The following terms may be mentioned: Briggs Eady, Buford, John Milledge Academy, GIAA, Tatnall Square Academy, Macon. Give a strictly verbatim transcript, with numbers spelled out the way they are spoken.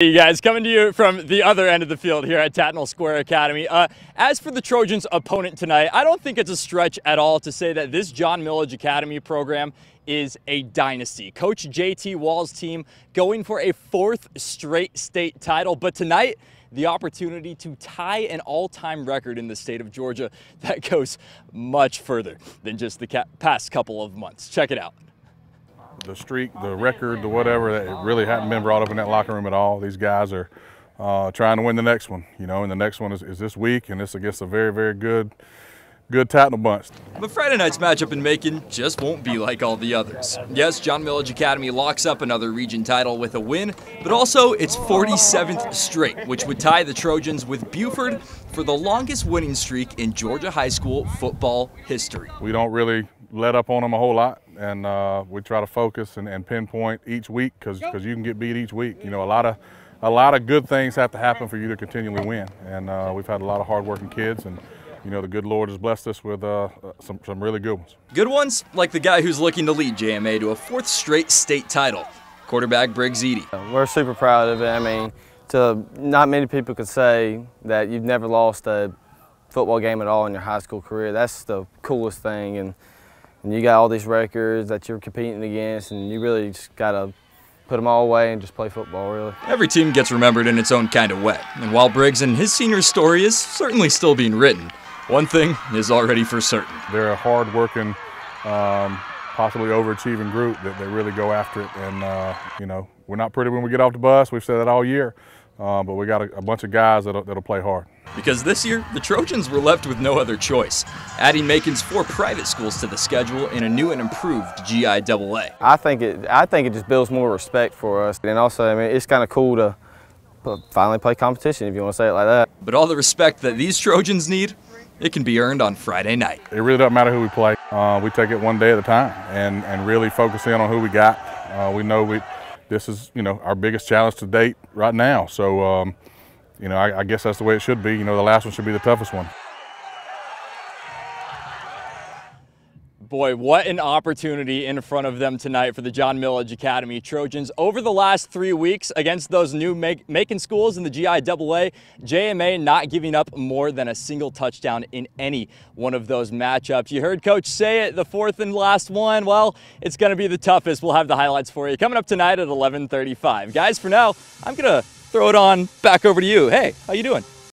Hey guys, coming to you from the other end of the field here at Tatnall Square Academy. Uh, as for the Trojans' opponent tonight, I don't think it's a stretch at all to say that this John Milledge Academy program is a dynasty. Coach J T Wall's team going for a fourth straight state title, but tonight, the opportunity to tie an all-time record in the state of Georgia that goes much further than just the past couple of months. Check it out. The streak, the record, the whatever, that it really hadn't been brought up in that locker room at all. These guys are uh, trying to win the next one, you know, and the next one is, is this week, and it's against a very, very good, good Tatnall bunch. But Friday night's matchup in Macon just won't be like all the others. Yes, John Milledge Academy locks up another region title with a win, but also its forty-seventh straight, which would tie the Trojans with Buford for the longest winning streak in Georgia high school football history. We don't really let up on them a whole lot, and uh, we try to focus and, and pinpoint each week, because because you can get beat each week. You know, a lot of a lot of good things have to happen for you to continually win, and uh, we've had a lot of hard-working kids, and you know, the good Lord has blessed us with uh, some, some really good ones. Good ones, like the guy who's looking to lead J M A to a fourth straight state title, quarterback Briggs Eady. We're super proud of it. I mean, to not many people could say that you've never lost a football game at all in your high school career. That's the coolest thing, and and you got all these records that you're competing against, and you really just got to put them all away and just play football, really. Every team gets remembered in its own kind of way, and while Briggs and his senior story is certainly still being written, one thing is already for certain. They're a hard-working, um, possibly overachieving group that they really go after it, and, uh, you know, we're not pretty when we get off the bus. We've said that all year, uh, but we got a, a bunch of guys that'll, that'll play hard. Because this year, the Trojans were left with no other choice, adding Macon's four private schools to the schedule in a new and improved G I A A. I think it, I think it just builds more respect for us, and also, I mean, it's kind of cool to finally play competition, if you want to say it like that. But all the respect that these Trojans need, it can be earned on Friday night. It really doesn't matter who we play. Uh, we take it one day at a time, and, and really focus in on who we got. Uh, we know we, this is, you know, our biggest challenge to date right now, so um, you know, I, I guess that's the way it should be. You know, the last one should be the toughest one. Boy, what an opportunity in front of them tonight for the John Milledge Academy Trojans. Over the last three weeks against those new Macon schools in the G I A A, J M A not giving up more than a single touchdown in any one of those matchups. You heard Coach say it, the fourth and last one, well, it's going to be the toughest. We'll have the highlights for you coming up tonight at eleven thirty-five. Guys, for now, I'm going to throw it on back over to you. Hey, how you doing?